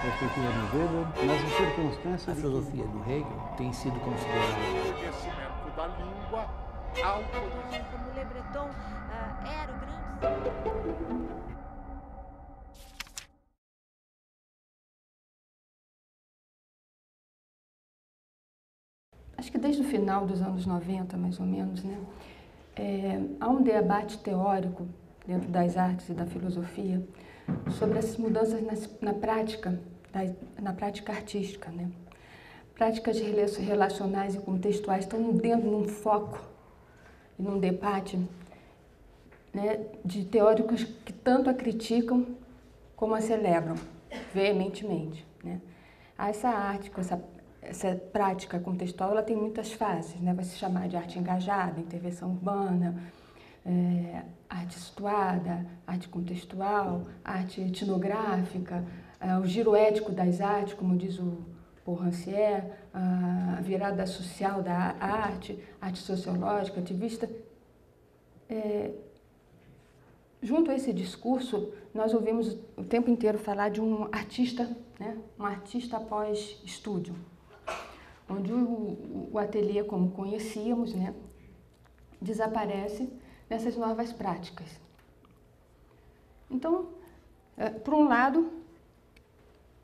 da filosofia do Weber, mas em circunstância... A filosofia do Hegel tem sido considerada... O conhecimento da língua, ao conhecimento como Le Breton era o grande... Acho que desde o final dos anos 90, mais ou menos, né? Há um debate teórico dentro das artes e da filosofia sobre essas mudanças na prática artística, né? Práticas relacionais e contextuais estão dentro de um foco e num debate, né, de teóricos que tanto a criticam como a celebram veementemente, né? Há essa arte com essa prática contextual, ela tem muitas faces, né? Vai se chamar de arte engajada, intervenção urbana, arte situada, arte contextual, arte etnográfica, o giro ético das artes, como diz o Rancière, a virada social da arte, arte sociológica, ativista. Junto a esse discurso, nós ouvimos o tempo inteiro falar de um artista, né? Um artista após estúdio, onde o ateliê, como conhecíamos, né, desaparece nessas novas práticas. Então, por um lado,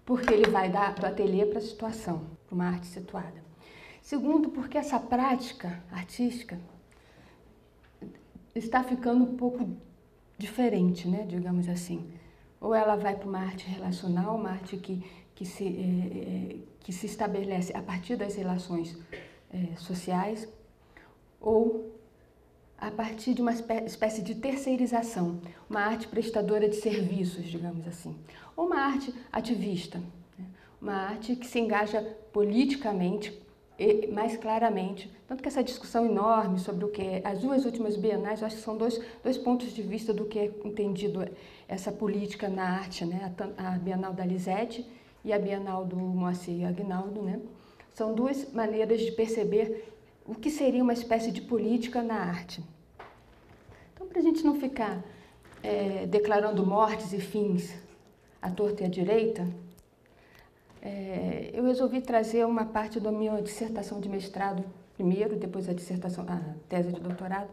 porque ele vai do ateliê para a situação, para uma arte situada. Segundo, porque essa prática artística está ficando um pouco diferente, né, digamos assim. Ou ela vai para uma arte relacional, uma arte que se estabelece a partir das relações sociais, ou a partir de uma espécie de terceirização, uma arte prestadora de serviços, digamos assim, ou uma arte ativista, né? Uma arte que se engaja politicamente e mais claramente, tanto que essa discussão enorme sobre o que é, as duas últimas bienais, eu acho que são dois pontos de vista do que é entendido essa política na arte, né? A Bienal da Lisette e a Bienal do Moacir Aguinaldo, né? São duas maneiras de perceber o que seria uma espécie de política na arte. Então, para a gente não ficar declarando mortes e fins à torta e à direita, eu resolvi trazer uma parte da minha dissertação de mestrado primeiro, depois a tese de doutorado,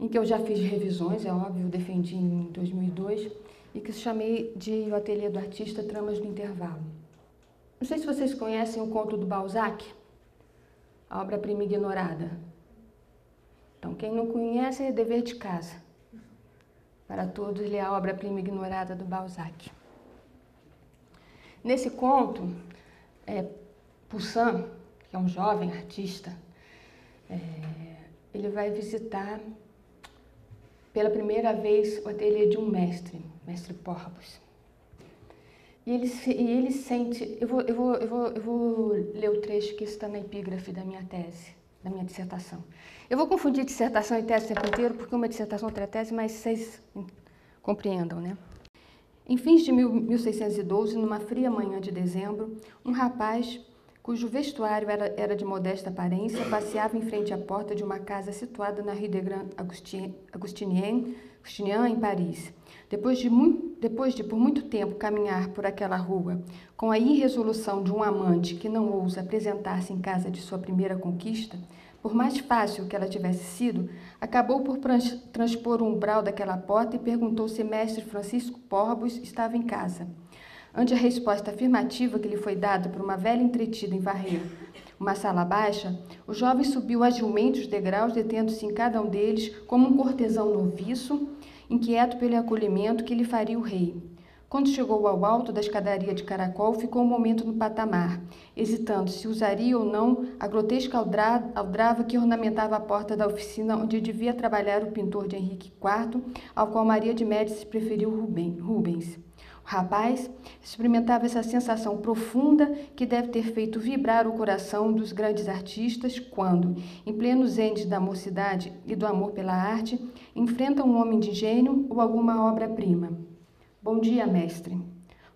em que eu já fiz revisões, é óbvio, defendi em 2002, e que chamei de O Ateliê do Artista, Tramas do Intervalo. Não sei se vocês conhecem o conto do Balzac, a obra-prima ignorada. Então, quem não conhece é dever de casa. Para todos, ler a obra-prima ignorada do Balzac. Nesse conto, Poussin, que é um jovem artista, ele vai visitar pela primeira vez o ateliê de um mestre, mestre Porbus. E ele sente... Eu vou ler o trecho que está na epígrafe da minha tese, da minha dissertação. Eu vou confundir dissertação e tese o tempo inteiro, porque uma dissertação outra é tese, mas vocês compreendam, né? Em fins de 1612, numa fria manhã de dezembro, um rapaz, cujo vestuário era de modesta aparência, passeava em frente à porta de uma casa situada na Rue des Grands Augustiniens, em Paris. Depois de, por muito tempo, caminhar por aquela rua, com a irresolução de um amante que não ousa apresentar-se em casa de sua primeira conquista, por mais fácil que ela tivesse sido, acabou por transpor o umbral daquela porta e perguntou se mestre Francisco Porbus estava em casa. Ante a resposta afirmativa que lhe foi dada por uma velha entretida em varrer uma sala baixa, o jovem subiu agilmente os degraus, detendo-se em cada um deles como um cortesão noviço, inquieto pelo acolhimento que lhe faria o rei. Quando chegou ao alto da escadaria de caracol, ficou um momento no patamar, hesitando se usaria ou não a grotesca aldrava que ornamentava a porta da oficina onde devia trabalhar o pintor de Henrique IV, ao qual Maria de Médicis preferiu Rubens. O rapaz experimentava essa sensação profunda que deve ter feito vibrar o coração dos grandes artistas quando, em pleno zenite da mocidade e do amor pela arte, enfrenta um homem de gênio ou alguma obra-prima. — Bom dia, mestre.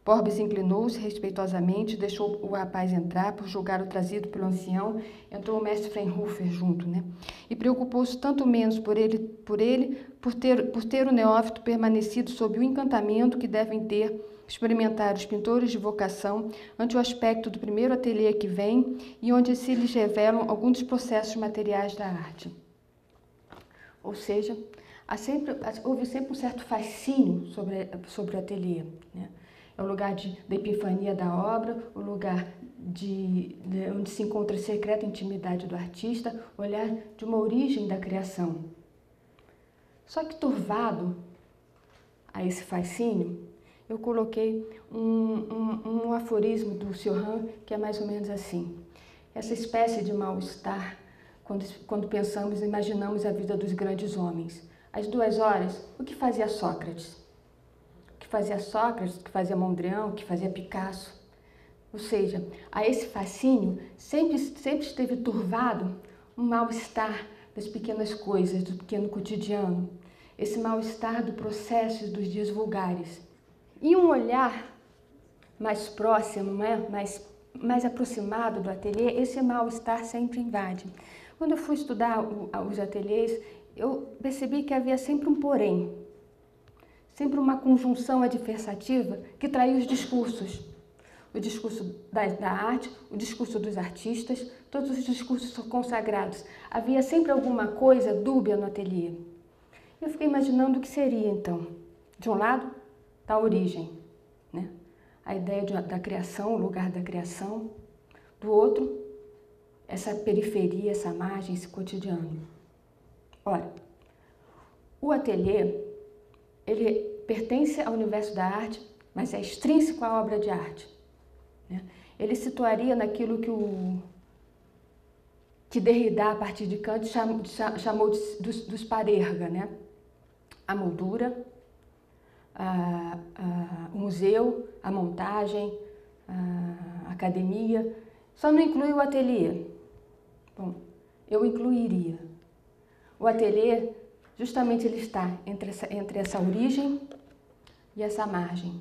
Porbus inclinou-se respeitosamente, deixou o rapaz entrar, por julgar o trazido pelo ancião, entrou o mestre Frenhofer junto, né? E preocupou-se tanto menos por ter o neófito permanecido sob o encantamento que devem ter experimentar os pintores de vocação ante o aspecto do primeiro ateliê que vem e onde se lhes revelam alguns dos processos materiais da arte. Ou seja, houve sempre um certo fascínio sobre o ateliê, né? É o lugar da epifania da obra, o lugar de onde se encontra a secreta intimidade do artista, olhar de uma origem da criação. Só que, turvado a esse fascínio, eu coloquei um aforismo do Seurat, que é mais ou menos assim. Essa espécie de mal-estar, quando pensamos e imaginamos a vida dos grandes homens. Às 2 horas, o que fazia Sócrates? O que fazia Mondrian, o que fazia Picasso? Ou seja, a esse fascínio sempre esteve turvado um mal-estar das pequenas coisas, do pequeno cotidiano, esse mal-estar do processo dos dias vulgares. E um olhar mais próximo, né? mais aproximado do ateliê, esse mal-estar sempre invade. Quando eu fui estudar os ateliês, eu percebi que havia sempre um porém, sempre uma conjunção adversativa que traía os discursos. O discurso da arte, o discurso dos artistas, todos os discursos consagrados. Havia sempre alguma coisa dúbia no ateliê. Eu fiquei imaginando o que seria, então. De um lado, da origem, né? A ideia da criação, o lugar da criação. Do outro, essa periferia, essa margem, esse cotidiano. Ora, o ateliê, ele pertence ao universo da arte, mas é extrínseco à obra de arte, né? Ele situaria naquilo que Derrida, a partir de Kant, chamou dos parerga, né? A moldura, o museu, a montagem, a academia. Só não inclui o ateliê. Bom, eu incluiria. O ateliê, justamente, ele está entre essa origem e essa margem.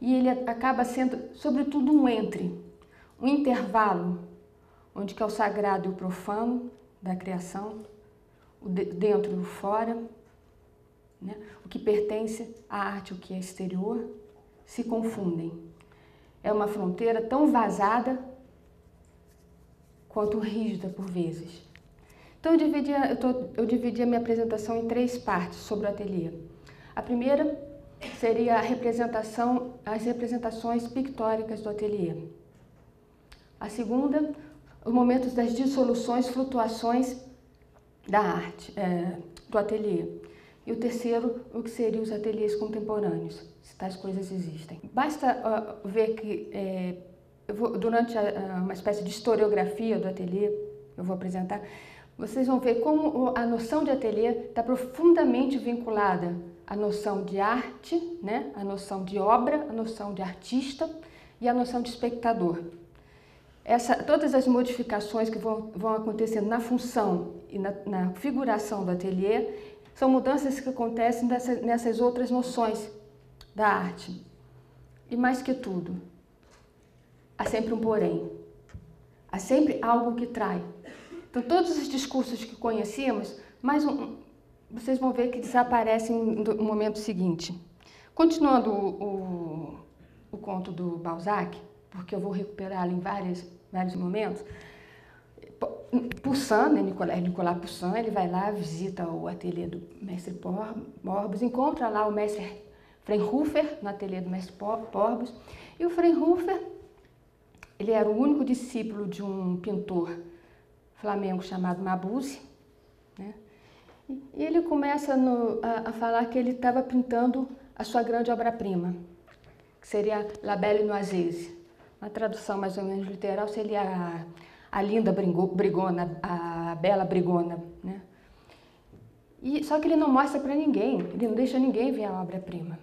E ele acaba sendo, sobretudo, um entre, um intervalo, onde que é o sagrado e o profano da criação, o dentro e o fora, né? O que pertence à arte e o que é exterior, se confundem. É uma fronteira tão vazada quanto rígida, por vezes. Então, eu dividi a minha apresentação em 3 partes sobre o ateliê. A primeira seria as representações pictóricas do ateliê. A segunda, os momentos das dissoluções, flutuações da arte, do ateliê. E o terceiro, o que seriam os ateliês contemporâneos, se tais coisas existem. Basta ver que, durante uma espécie de historiografia do ateliê, eu vou apresentar, vocês vão ver como a noção de ateliê está profundamente vinculada à noção de arte, né? À noção de obra, à noção de artista e à noção de espectador. Todas as modificações que vão acontecendo na função e na figuração do ateliê são mudanças que acontecem nessas outras noções da arte. E mais que tudo, há sempre um porém, há sempre algo que trai. Então, todos os discursos que conhecíamos, vocês vão ver que desaparecem no momento seguinte. Continuando o conto do Balzac, porque eu vou recuperá-lo em vários momentos, Poussin, né, Nicolas Poussin, ele vai lá, visita o ateliê do mestre Porbus, encontra lá o mestre Frenhofer, no ateliê do mestre Porbus, e o Frenhofer, ele era o único discípulo de um pintor flamengo chamado Mabuse, né? E ele começa a falar que ele estava pintando a sua grande obra-prima, que seria La Belle Noise. Uma tradução mais ou menos literal seria a linda brigona, a bela brigona, né? E só que ele não mostra para ninguém, ele não deixa ninguém ver a obra-prima.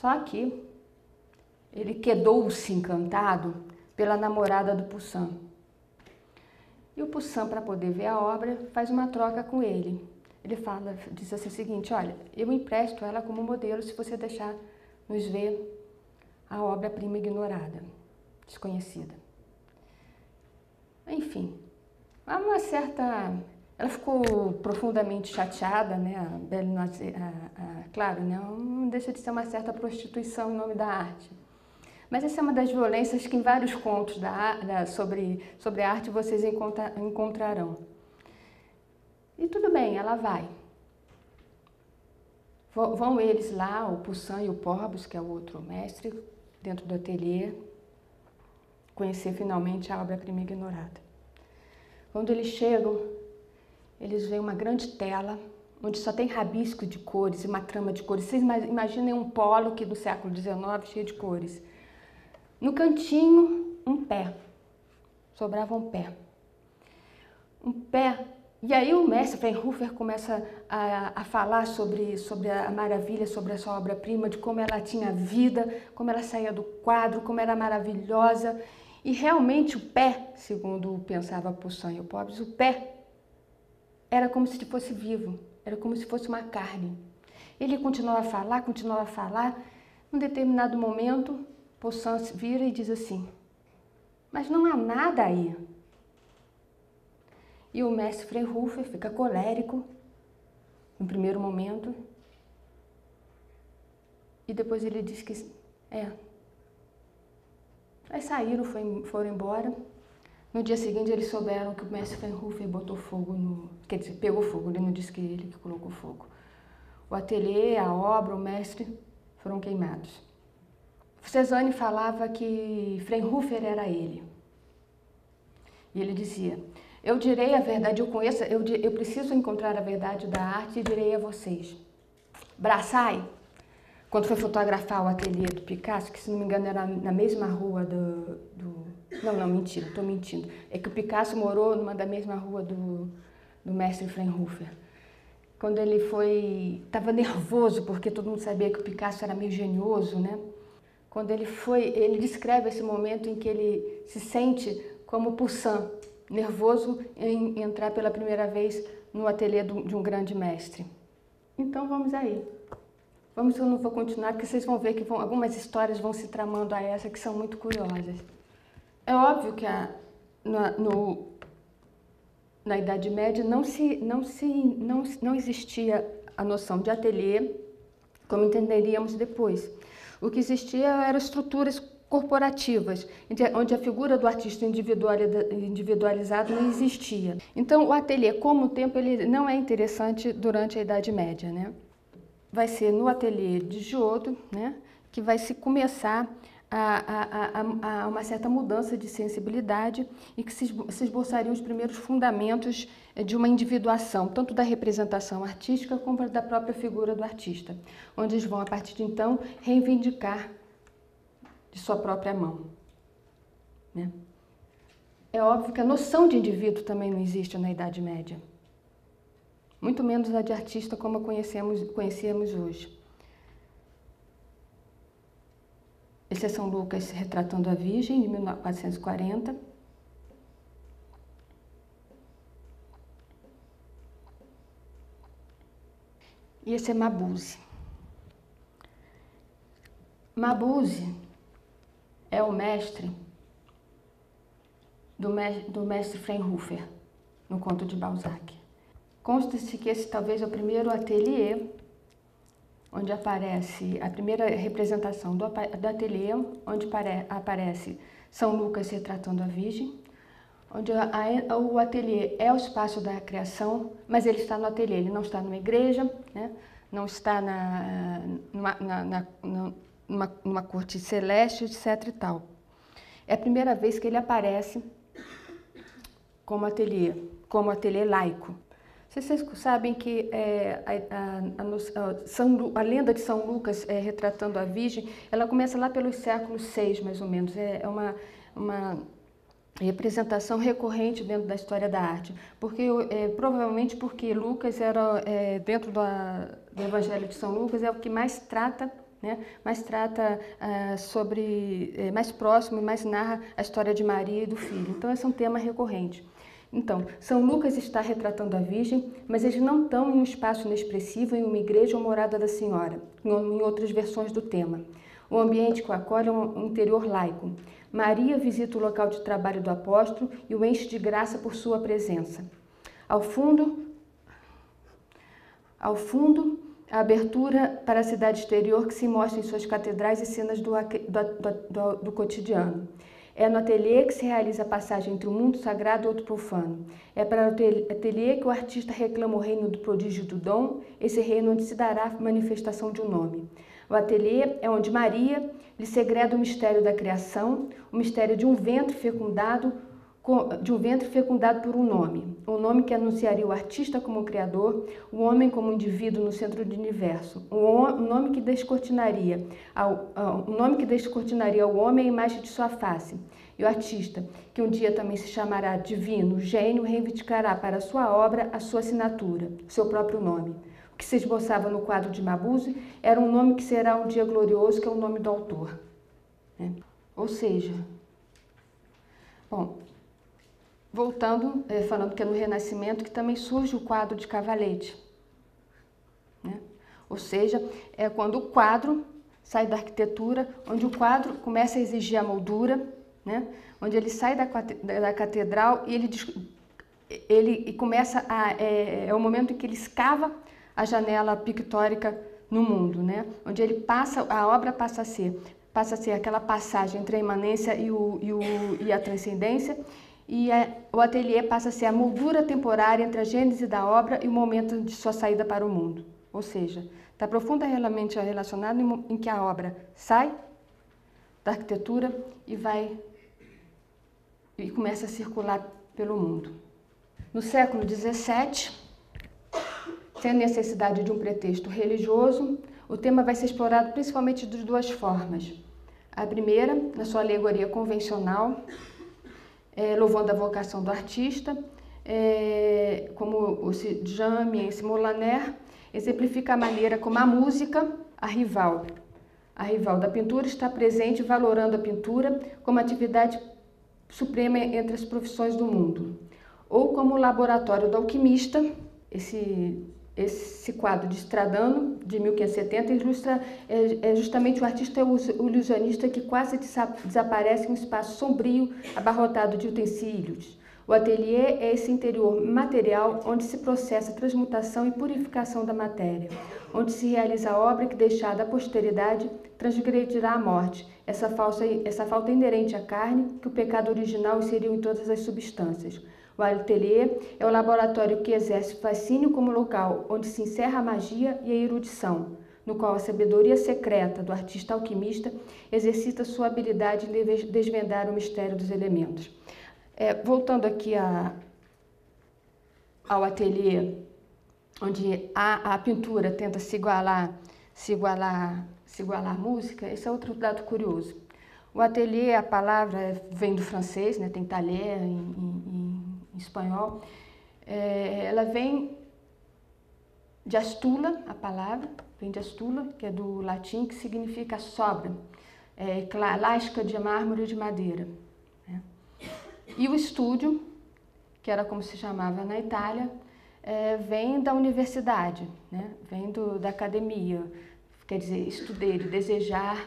Só que ele quedou-se encantado pela namorada do Poussin. E o Poussin, para poder ver a obra, faz uma troca com ele. Ele diz assim o seguinte: olha, eu empresto ela como modelo se você deixar nos ver a obra-prima ignorada, desconhecida. Enfim, há uma certa... Ela ficou profundamente chateada, né? A Belle Noise, claro, né? Não deixa de ser uma certa prostituição em nome da arte. Mas essa é uma das violências que em vários contos sobre a arte vocês encontrarão. E tudo bem, ela vai. Vão eles lá, o Poussin e o Porbus, que é o outro mestre, dentro do ateliê, conhecer finalmente a obra-prima ignorada. Quando eles chegam, eles veem uma grande tela, onde só tem rabisco de cores e uma trama de cores. Vocês imaginem um polo que do século XIX, cheio de cores. No cantinho, um pé. Sobrava um pé. Um pé. E aí o mestre Frenhofer começa a falar sobre a maravilha, sobre a sua obra-prima, de como ela tinha vida, como ela saía do quadro, como era maravilhosa. E realmente o pé, segundo pensava Poussin e o Porbus, o pé era como se fosse vivo, era como se fosse uma carne. Ele continuava a falar, num determinado momento, Poussin vira e diz assim, mas não há nada aí. E o mestre Frenhofer fica colérico, no primeiro momento, e depois ele diz que é. Aí saíram, foram embora. No dia seguinte, eles souberam que o mestre Frenhofer botou fogo no... Quer dizer, pegou fogo, ele não disse que ele que colocou fogo. O ateliê, a obra, o mestre foram queimados. Cezanne falava que Frenhofer era ele. E ele dizia, eu direi a verdade, eu preciso encontrar a verdade da arte e direi a vocês. Brassai, quando foi fotografar o ateliê do Picasso, que se não me engano era na mesma rua Não, mentira, estou mentindo. É que o Picasso morou numa da mesma rua do mestre Frenhofer. Quando ele foi... Estava nervoso, porque todo mundo sabia que o Picasso era meio genioso, né? Quando ele foi... Ele descreve esse momento em que ele se sente como Poussin, nervoso em entrar pela primeira vez no ateliê de um grande mestre. Então vamos aí. Vamos, eu não vou continuar, porque vocês vão ver que algumas histórias vão se tramando a essa, que são muito curiosas. É óbvio que na Idade Média não existia a noção de ateliê, como entenderíamos depois. O que existia eram estruturas corporativas, onde a figura do artista individualizado não existia. Então, o ateliê, como tempo, ele não é interessante durante a Idade Média, né? Vai ser no ateliê de Giotto, né, que vai se começar a uma certa mudança de sensibilidade e que se esboçariam os primeiros fundamentos de uma individuação, tanto da representação artística como da própria figura do artista, onde eles vão, a partir de então, reivindicar de sua própria mão. Né? É óbvio que a noção de indivíduo também não existe na Idade Média, muito menos a de artista como a conhecemos hoje. Esse é São Lucas retratando a Virgem, de 1440. E esse é Mabuse. Mabuse é o mestre do mestre Frenhofer, no conto de Balzac. Consta-se que esse talvez é o primeiro ateliê onde aparece a primeira representação do ateliê, onde aparece São Lucas retratando a Virgem, onde o ateliê é o espaço da criação, mas ele está no ateliê, ele não está numa igreja, né? Não está numa corte celeste, etc. e tal. É a primeira vez que ele aparece como ateliê laico. Vocês sabem que a lenda de São Lucas retratando a Virgem, ela começa lá pelos séculos VI, mais ou menos. É uma representação recorrente dentro da história da arte. Porque, provavelmente porque Lucas era, dentro do Evangelho de São Lucas, é o que mais trata, né? Mais trata sobre, mais próximo e mais narra a história de Maria e do filho. Então, esse é um tema recorrente. Então, São Lucas está retratando a Virgem, mas eles não estão em um espaço inexpressivo, em uma igreja ou morada da Senhora, em outras versões do tema. o ambiente que o acolhe é um interior laico. Maria visita o local de trabalho do apóstolo e o enche de graça por sua presença. Ao fundo, a abertura para a cidade exterior que se mostra em suas catedrais e cenas do cotidiano. É no ateliê que se realiza a passagem entre um mundo sagrado e outro profano. É para o ateliê que o artista reclama o reino do prodígio do dom, esse reino onde se dará a manifestação de um nome. O ateliê é onde Maria lhe segreda o mistério da criação, o mistério de um ventre fecundado por um nome que anunciaria o artista como criador, o homem como indivíduo no centro do universo, um nome que descortinaria ao homem a imagem de sua face. E o artista, que um dia também se chamará divino, gênio, reivindicará para sua obra a sua assinatura, seu próprio nome. O que se esboçava no quadro de Mabuse era um nome que será um dia glorioso, que é o nome do autor. Ou seja, bom, voltando, falando que é no Renascimento que também surge o quadro de Cavalete, né? Ou seja, é quando o quadro sai da arquitetura, onde o quadro começa a exigir a moldura, né? Onde ele sai da catedral e ele começa a... É o momento em que ele escava a janela pictórica no mundo, né? Onde ele passa, a obra passa a ser aquela passagem entre a imanência e a transcendência. E o ateliê passa a ser a moldura temporária entre a gênese da obra e o momento de sua saída para o mundo. Ou seja, está profundamente relacionado em que a obra sai da arquitetura e começa a circular pelo mundo. No século XVII, sem a necessidade de um pretexto religioso, o tema vai ser explorado principalmente de duas formas. A primeira, na sua alegoria convencional, louvando a vocação do artista, como o Djamien Mollner, exemplifica a maneira como a música, a rival da pintura, está presente, valorando a pintura como atividade suprema entre as profissões do mundo. Ou como o laboratório do alquimista, esse quadro de Stradano, de 1570, ilustra justamente o artista ilusionista que quase desaparece em um espaço sombrio, abarrotado de utensílios. O ateliê é esse interior material onde se processa a transmutação e purificação da matéria, onde se realiza a obra que, deixada à posteridade, transgredirá a morte, essa falta inerente à carne que o pecado original inseriu em todas as substâncias. O ateliê é o laboratório que exerce o fascínio como local onde se encerra a magia e a erudição, no qual a sabedoria secreta do artista alquimista exercita sua habilidade em desvendar o mistério dos elementos. Voltando aqui ao ateliê, onde a pintura tenta se igualar à música, esse é outro dado curioso. O ateliê, a palavra vem do francês, né, tem talher em espanhol, ela vem de astula, a palavra vem de astula, que é do latim, que significa sobra, lasca de mármore e de madeira, né? E o estúdio, que era como se chamava na Itália, vem da universidade, né? Vem da academia, quer dizer, estudar, desejar,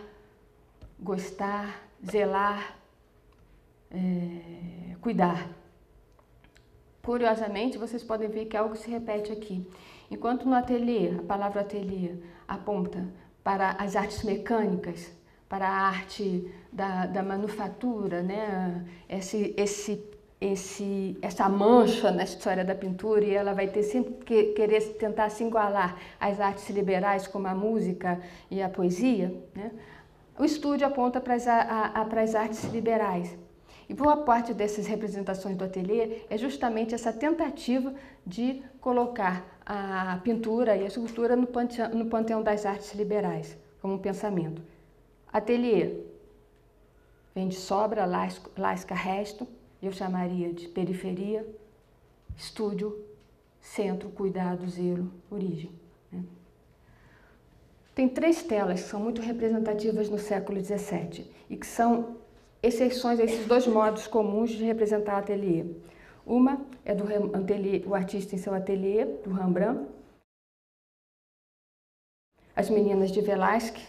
gostar, zelar, cuidar. Curiosamente, vocês podem ver que algo se repete aqui. Enquanto no ateliê, a palavra ateliê aponta para as artes mecânicas, para a arte da manufatura, né? Essa mancha na história da pintura, e ela vai ter sempre que querer tentar se igualar às artes liberais, como a música e a poesia, né? O estúdio aponta para as artes liberais. E boa parte dessas representações do ateliê é justamente essa tentativa de colocar a pintura e a escultura no panteão das artes liberais, como um pensamento. Ateliê vem de sobra, lasca, resto, eu chamaria de periferia. Estúdio, centro, cuidado, zelo, origem, né? Tem três telas que são muito representativas no século XVII e que são exceções a esses dois modos comuns de representar o ateliê. Uma é o artista em seu ateliê, do Rembrandt, as meninas de Velázquez,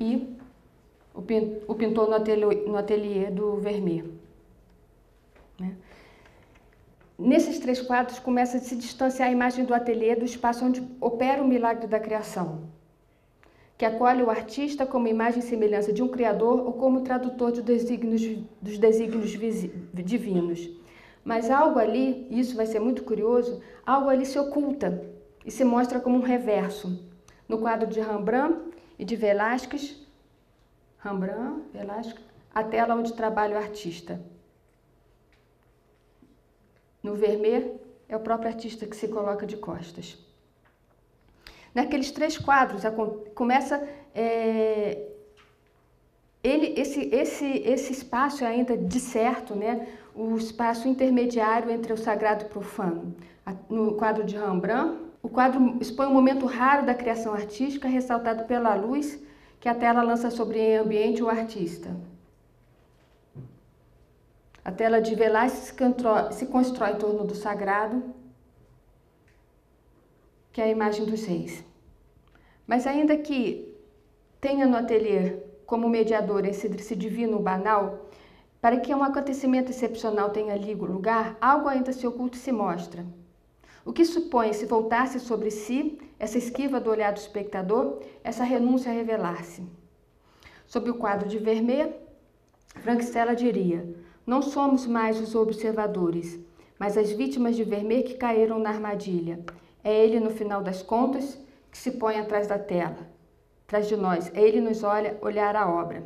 e o pintor no ateliê do Vermeer. Né? Nesses três quadros começa a se distanciar a imagem do ateliê do espaço onde opera o milagre da criação, que acolhe o artista como imagem e semelhança de um criador ou como tradutor de dos desígnios divinos. Mas algo ali, e isso vai ser muito curioso, algo ali se oculta e se mostra como um reverso. No quadro de Rembrandt e de Velázquez, a tela onde trabalha o artista. No Vermeer, é o próprio artista que se coloca de costas. Naqueles três quadros, começa... Esse espaço é ainda deserto, né? O espaço intermediário entre o sagrado e o profano. No quadro de Rembrandt, o quadro expõe um momento raro da criação artística, ressaltado pela luz que a tela lança sobre o ambiente ou o artista. A tela de Velázquez se constrói em torno do sagrado, que é a imagem dos reis. Mas ainda que tenha no ateliê como mediador esse divino banal, para que um acontecimento excepcional tenha ali lugar, algo ainda se oculta e se mostra. O que supõe se voltar-se sobre si, essa esquiva do olhar do espectador, essa renúncia a revelar-se. Sob o quadro de Vermeer, Frank Stella diria: não somos mais os observadores, mas as vítimas de Vermeer que caíram na armadilha. É ele, no final das contas, que se põe atrás da tela, atrás de nós. É ele nos olha olhar a obra.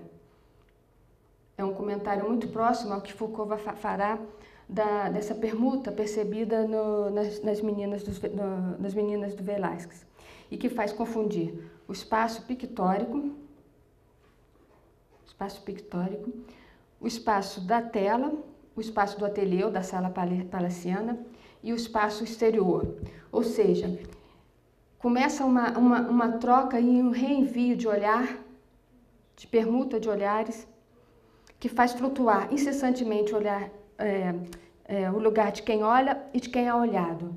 É um comentário muito próximo ao que Foucault fará dessa permuta percebida nas meninas do Velázquez, e que faz confundir o espaço pictórico, o espaço da tela, o espaço do ateliê, da sala palaciana, e o espaço exterior. Ou seja, começa uma troca e um reenvio de olhar, de permuta de olhares, que faz flutuar incessantemente o olhar, o lugar de quem olha e de quem é olhado.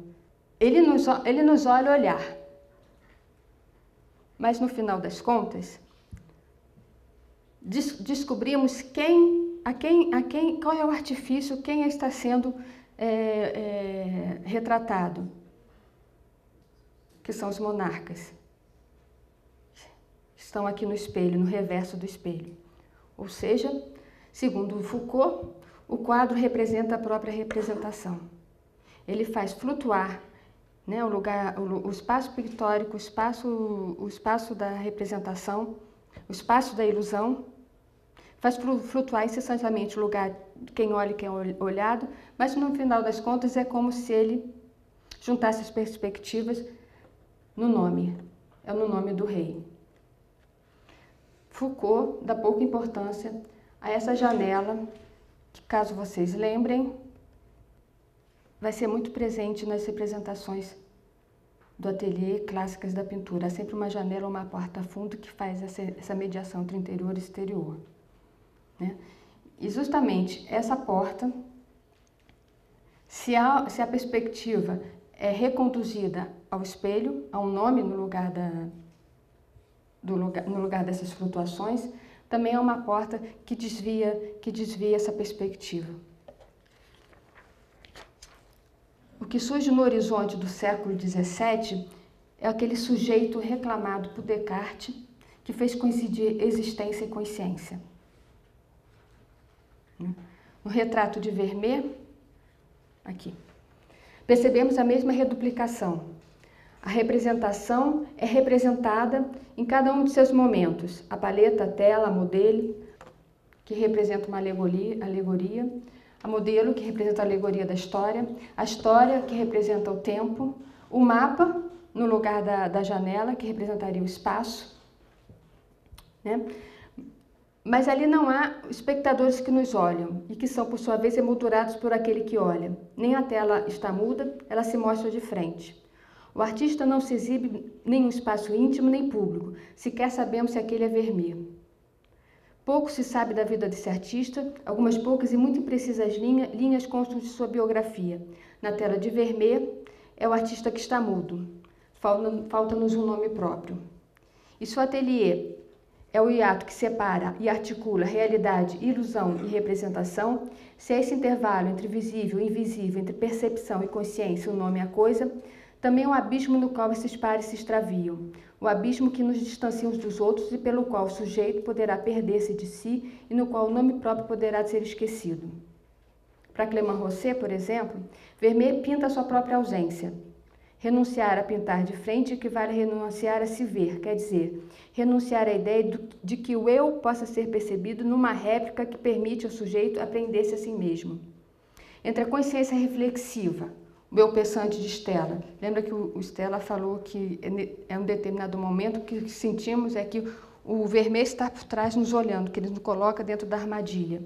Ele nos olha olhar, mas no final das contas descobrimos qual é o artifício, quem está sendo retratado, que são os monarcas, estão aqui no espelho, no reverso do espelho. Ou seja, segundo Foucault, o quadro representa a própria representação. Ele faz flutuar, né, o espaço pictórico, o espaço da representação, o espaço da ilusão, faz flutuar incessantemente o lugar de quem olha e quem é olhado, mas no final das contas é como se ele juntasse as perspectivas no nome, é no nome do rei. Foucault dá pouca importância a essa janela, que, caso vocês lembrem, vai ser muito presente nas representações do ateliê clássicas da pintura. Há sempre uma janela ou uma porta a fundo que faz essa mediação entre interior e exterior. Né? E justamente essa porta, se a perspectiva é reconduzida ao espelho, a um nome no lugar dessas flutuações, também é uma porta que desvia essa perspectiva. O que surge no horizonte do século XVII é aquele sujeito reclamado por Descartes, que fez coincidir existência e consciência. No retrato de Vermeer, aqui, percebemos a mesma reduplicação. A representação é representada em cada um de seus momentos. A paleta, a tela, a modelo, que representa uma alegoria. A modelo, que representa a alegoria da história. A história, que representa o tempo. O mapa, no lugar da janela, que representaria o espaço. Né? Mas ali não há espectadores que nos olham e que são, por sua vez, emoldurados por aquele que olha. Nem a tela está muda, ela se mostra de frente. O artista não se exibe nem um espaço íntimo nem público, sequer sabemos se aquele é Vermeer. Pouco se sabe da vida desse artista, algumas poucas e muito imprecisas linhas constam de sua biografia. Na tela de Vermeer, é o artista que está mudo, falta-nos um nome próprio. E seu ateliê é é o hiato que separa e articula realidade, ilusão e representação. Se é esse intervalo entre visível e invisível, entre percepção e consciência, o nome é a coisa, também é um abismo no qual esses pares se extraviam, o abismo que nos distancia uns dos outros e pelo qual o sujeito poderá perder-se de si e no qual o nome próprio poderá ser esquecido. Para Clément-Rosset, por exemplo, Vermeer pinta a sua própria ausência. Renunciar a pintar de frente equivale a renunciar a se ver, quer dizer, renunciar à ideia de que o eu possa ser percebido numa réplica que permite ao sujeito aprender-se a si mesmo. Entre a consciência reflexiva, o eu pensante de Stella. Lembra que o Stella falou que é um determinado momento que sentimos é que o Vermeer está por trás nos olhando, que ele nos coloca dentro da armadilha.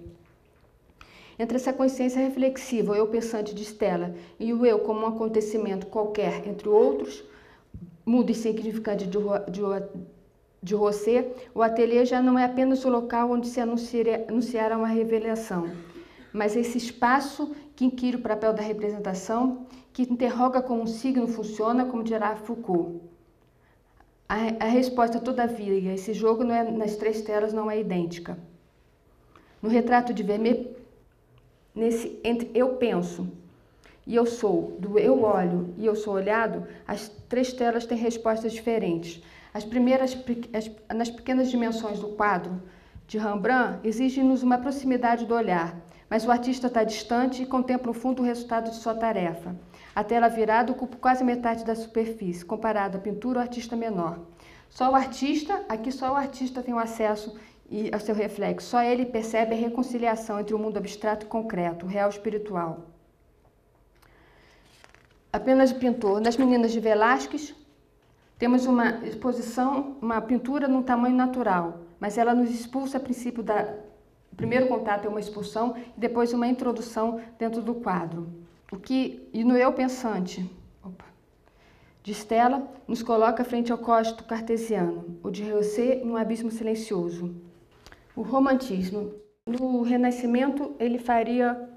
Entre essa consciência reflexiva, o eu pensante de Stella, e o eu como um acontecimento qualquer entre outros, mudo e significante de Rosset, o ateliê já não é apenas o local onde se anunciará uma revelação, mas esse espaço que inquire o papel da representação, que interroga como um signo funciona, como dirá Foucault. A resposta, todavia, a esse jogo nas três telas não é idêntica. No retrato de Vermeer, nesse entre eu penso e eu sou, do eu olho e eu sou olhado, as três telas têm respostas diferentes. As primeiras, nas pequenas dimensões do quadro de Rembrandt, exigem-nos uma proximidade do olhar, mas o artista está distante e contempla o fundo resultado de sua tarefa. A tela virada ocupa quase metade da superfície, comparado à pintura ao artista menor. Só o artista tem o acesso ao seu reflexo. Só ele percebe a reconciliação entre o mundo abstrato e concreto, o real espiritual. Apenas o pintor. Nas Meninas de Velázquez, temos uma exposição, uma pintura num tamanho natural, mas ela nos expulsa a princípio da... O primeiro contato é uma expulsão e depois uma introdução dentro do quadro. E no eu pensante de Stella, nos coloca frente ao código cartesiano, o de Rosset, num abismo silencioso. O romantismo. No Renascimento, ele faria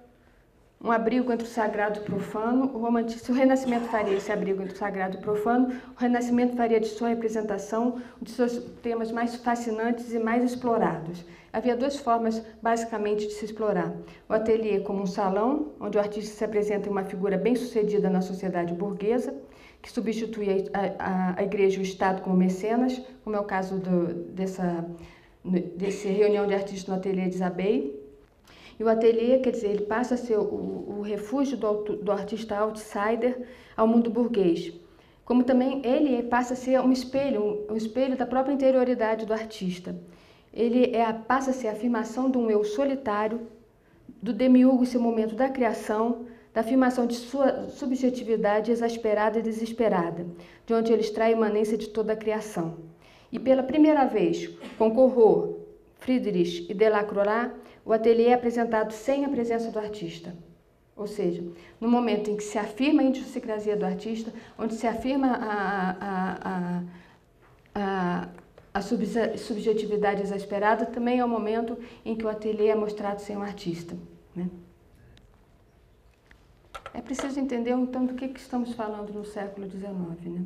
um abrigo entre o sagrado e o profano. Se o Renascimento faria esse abrigo entre o sagrado e o profano, o Renascimento faria de sua representação um de seus temas mais fascinantes e mais explorados. Havia duas formas, basicamente, de se explorar. O ateliê como um salão, onde o artista se apresenta em uma figura bem-sucedida na sociedade burguesa, que substitui a igreja e o Estado como mecenas, como é o caso dessa reunião de artistas no ateliê de Isabey. E o ateliê, quer dizer, ele passa a ser o refúgio do artista outsider ao mundo burguês, como também ele passa a ser um espelho da própria interioridade do artista. Ele passa a ser a afirmação de um eu solitário, do demiurgo em seu momento da criação, da afirmação de sua subjetividade exasperada e desesperada, de onde ele extrai a imanência de toda a criação. E pela primeira vez, com Corot, Friedrich e Delacroix, o ateliê é apresentado sem a presença do artista. Ou seja, no momento em que se afirma a idiosincrasia do artista, onde se afirma a subjetividade exasperada, também é o momento em que o ateliê é mostrado sem o artista, né? É preciso entender, então, do que estamos falando no século XIX, né?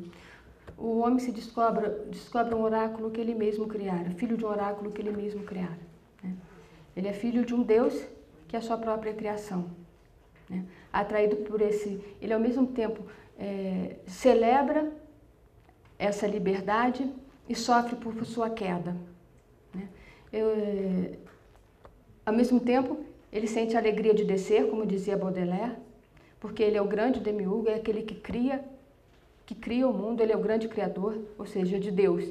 O homem se descobre um oráculo que ele mesmo criara, filho de um oráculo que ele mesmo criara, né? Ele é filho de um Deus que é a sua própria criação, né? Atraído por esse... Ele, ao mesmo tempo, celebra essa liberdade e sofre por sua queda, né? Ao mesmo tempo, ele sente a alegria de descer, como dizia Baudelaire, porque ele é o grande demiurgo, é aquele que cria o mundo, ele é o grande criador, ou seja, de Deus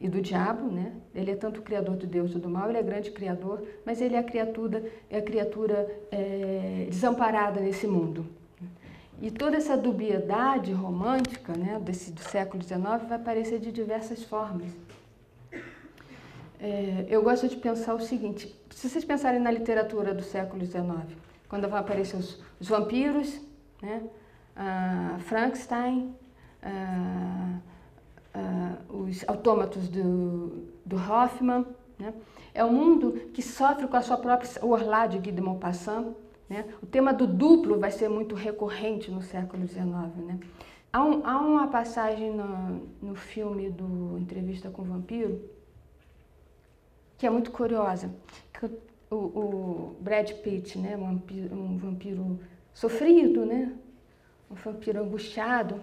e do diabo, né? Ele é tanto o criador do Deus e do mal, ele é grande criador, mas ele é a criatura desamparada nesse mundo. E toda essa dubiedade romântica, né, do século XIX vai aparecer de diversas formas. Eu gosto de pensar o seguinte, se vocês pensarem na literatura do século XIX, quando vão aparecer os vampiros, né, Frankenstein, os autômatos do Hoffman, né, é um mundo que sofre com a sua própria... O Orlá de Guy de Maupassant, né, o tema do duplo vai ser muito recorrente no século XIX, né? Há uma passagem no filme do Entrevista com o Vampiro que é muito curiosa. Que o Brad Pitt, né, um vampiro sofrido, né, um vampiro angustiado,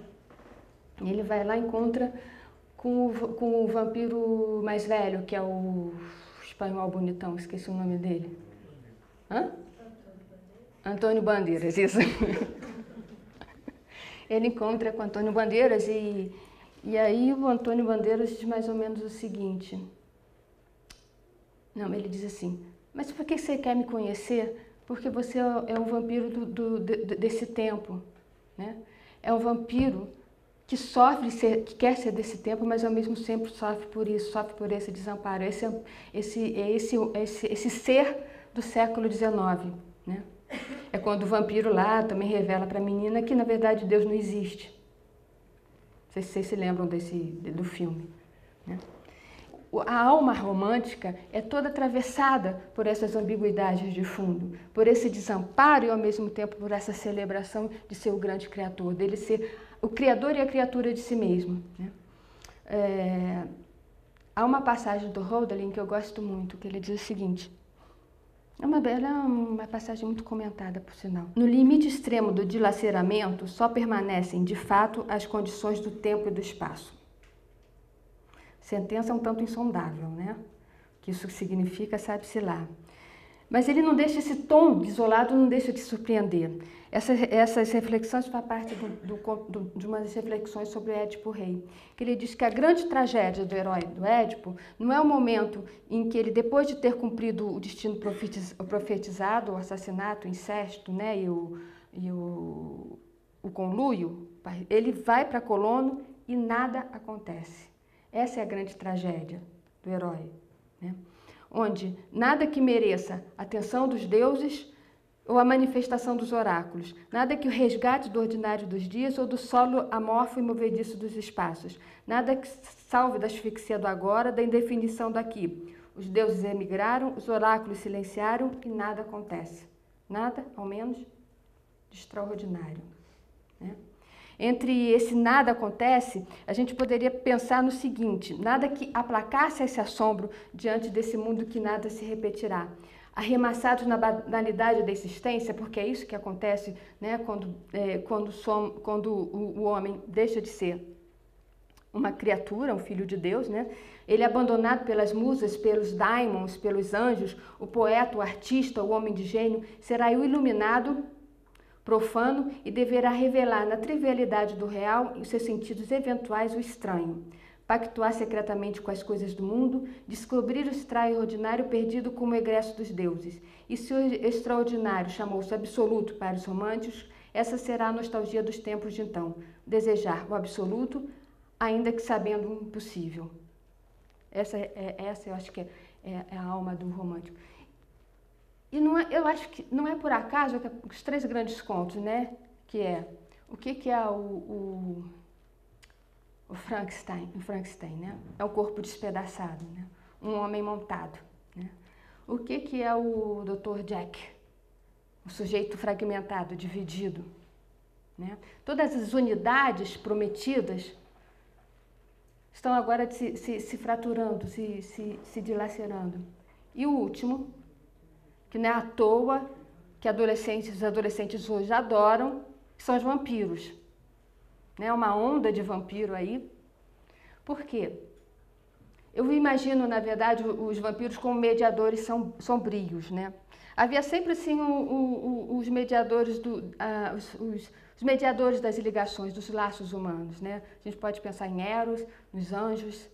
ele vai lá e encontra com o vampiro mais velho, que é o espanhol bonitão, esqueci o nome dele. Hã? Antônio Bandeiras, isso. Ele encontra com Antônio Bandeiras e aí o Antônio Bandeiras diz mais ou menos o seguinte. Não, ele diz assim, mas por que você quer me conhecer? Porque você é um vampiro desse tempo, né? É um vampiro que sofre, que quer ser desse tempo, mas ao mesmo tempo sofre por isso, sofre por esse desamparo. Esse ser do século XIX, né? É quando o vampiro lá também revela para a menina que, na verdade, Deus não existe. Não sei se vocês se lembram do filme, né? A alma romântica é toda atravessada por essas ambiguidades de fundo, por esse desamparo e, ao mesmo tempo, por essa celebração de ser o grande criador, dele ser o criador e a criatura de si mesmo, né? Há uma passagem do Hölderlin que eu gosto muito, que ele diz o seguinte. É uma passagem muito comentada, por sinal. No limite extremo do dilaceramento, só permanecem, de fato, as condições do tempo e do espaço. Sentença é um tanto insondável, né? O que isso significa, sabe-se lá. Mas ele não deixa esse tom isolado, não deixa de surpreender. Essas reflexões fazem parte de umas reflexões sobre o Édipo Rei. Que ele diz que a grande tragédia do herói do Édipo não é o momento em que ele, depois de ter cumprido o destino profetizado, o assassinato, o incesto, né, e o conluio, ele vai para Colono e nada acontece. Essa é a grande tragédia do herói, né? Onde nada que mereça a atenção dos deuses ou a manifestação dos oráculos, nada que o resgate do ordinário dos dias ou do solo amorfo e movediço dos espaços, nada que salve da asfixia do agora, da indefinição daqui. Os deuses emigraram, os oráculos silenciaram e nada acontece. Nada, ao menos, de extraordinário, né? Entre esse nada acontece, a gente poderia pensar no seguinte, nada que aplacasse esse assombro diante desse mundo que nada se repetirá. Arremessados na banalidade da existência, porque é isso que acontece, né, quando o homem deixa de ser uma criatura, um filho de Deus, né? Ele é abandonado pelas musas, pelos daimons, pelos anjos, o poeta, o artista, o homem de gênio, será o iluminado, profano e deverá revelar na trivialidade do real e os seus sentidos eventuais o estranho. Pactuar secretamente com as coisas do mundo, descobrir o extraordinário perdido como egresso dos deuses. E se o extraordinário chamou-se absoluto para os românticos, essa será a nostalgia dos tempos de então. Desejar o absoluto, ainda que sabendo o impossível. Essa eu acho que é a alma do romântico. E não é, eu acho que não é por acaso que os três grandes contos, né? Que é o que é o Frankenstein, né? É um corpo despedaçado, né? Um homem montado, né? O que é o Dr. Jack? O sujeito fragmentado, dividido, né? Todas as unidades prometidas estão agora se fraturando, se dilacerando. E o último, que não é à toa que os adolescentes hoje adoram, que são os vampiros. Né, uma onda de vampiro aí. Por quê? Eu imagino, na verdade, os vampiros como mediadores sombrios, né? Havia sempre, assim, os mediadores das ligações, dos laços humanos, né? A gente pode pensar em Eros, nos anjos.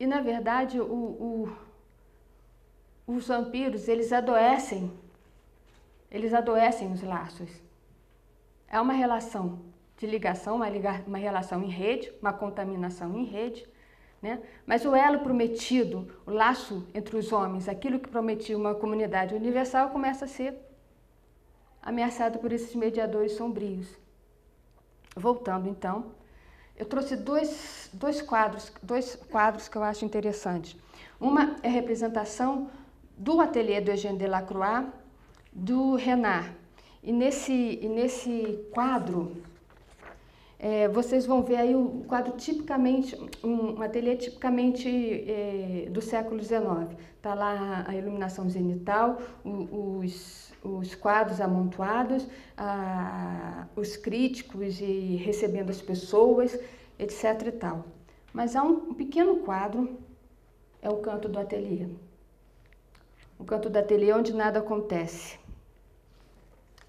E, na verdade, os vampiros, eles adoecem os laços. É uma relação de ligação, uma relação em rede, uma contaminação em rede, né? Mas o elo prometido, o laço entre os homens, aquilo que prometia uma comunidade universal, começa a ser ameaçado por esses mediadores sombrios. Voltando, então, eu trouxe dois quadros que eu acho interessantes. Uma é a representação do ateliê do Eugène Delacroix, do Renard. E nesse quadro, Vocês vão ver aí um quadro tipicamente, um ateliê tipicamente do século XIX. Está lá a iluminação zenital, os quadros amontoados, os críticos e recebendo as pessoas, etc. e tal. Mas há um pequeno quadro, é o canto do ateliê. O canto do ateliê onde nada acontece.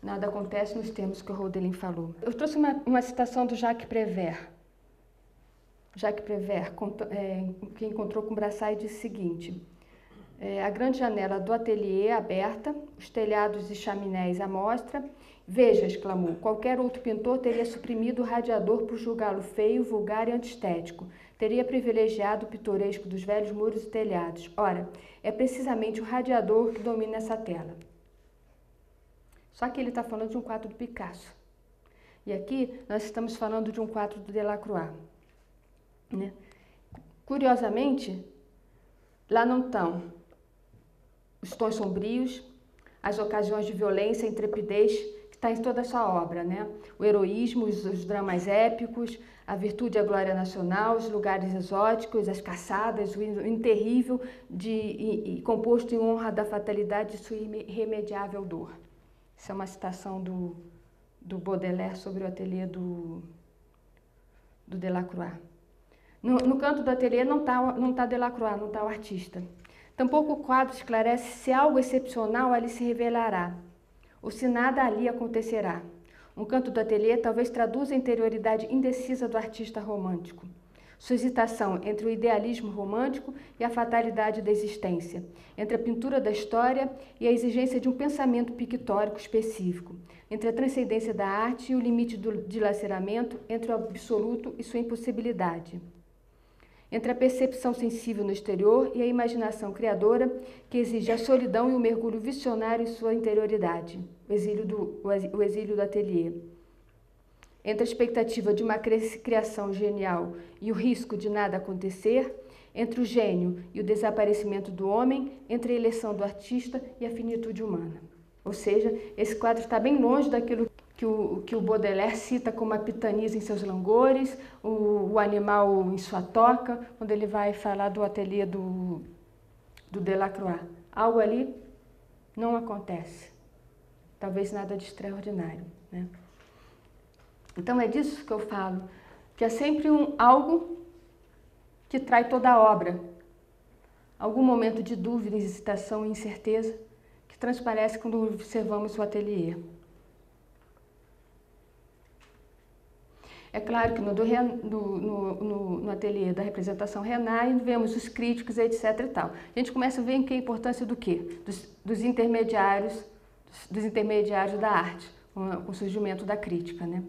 Nada acontece nos termos que o Hölderlin falou. Eu trouxe uma citação do Jacques Prévert. Jacques Prévert, que encontrou com Brassai, disse o seguinte: a grande janela do ateliê aberta, os telhados e chaminés à mostra. Veja, exclamou, qualquer outro pintor teria suprimido o radiador por julgá-lo feio, vulgar e antiestético. Teria privilegiado o pitoresco dos velhos muros e telhados. Ora, é precisamente o radiador que domina essa tela. Só que ele está falando de um quadro do Picasso. E aqui nós estamos falando de um quadro do Delacroix, né? Curiosamente, lá não estão os tons sombrios, as ocasiões de violência, a intrepidez, que está em toda a sua obra, né? O heroísmo, os dramas épicos, a virtude e a glória nacional, os lugares exóticos, as caçadas, o interrível composto em honra da fatalidade de sua irremediável dor. Isso é uma citação do Baudelaire sobre o ateliê do Delacroix. No canto do ateliê não está Delacroix, não está o artista. Tampouco o quadro esclarece se algo excepcional ali se revelará, ou se nada ali acontecerá. Um canto do ateliê talvez traduza a interioridade indecisa do artista romântico. Sua hesitação entre o idealismo romântico e a fatalidade da existência, entre a pintura da história e a exigência de um pensamento pictórico específico, entre a transcendência da arte e o limite do dilaceramento, entre o absoluto e sua impossibilidade, entre a percepção sensível no exterior e a imaginação criadora que exige a solidão e o mergulho visionário em sua interioridade, o exílio do ateliê. Entre a expectativa de uma criação genial e o risco de nada acontecer, entre o gênio e o desaparecimento do homem, entre a eleição do artista e a finitude humana. Ou seja, esse quadro está bem longe daquilo que o Baudelaire cita como a pitanisa em seus langores, o animal em sua toca, quando ele vai falar do ateliê do Delacroix. Algo ali não acontece. Talvez nada de extraordinário, né? Então é disso que eu falo, que é sempre algo que trai toda a obra. Algum momento de dúvida, hesitação e incerteza que transparece quando observamos o ateliê. É claro que no ateliê da representação Renai vemos os críticos, etc. e tal. A gente começa a ver a importância do quê? Dos intermediários da arte, com o surgimento da crítica, né?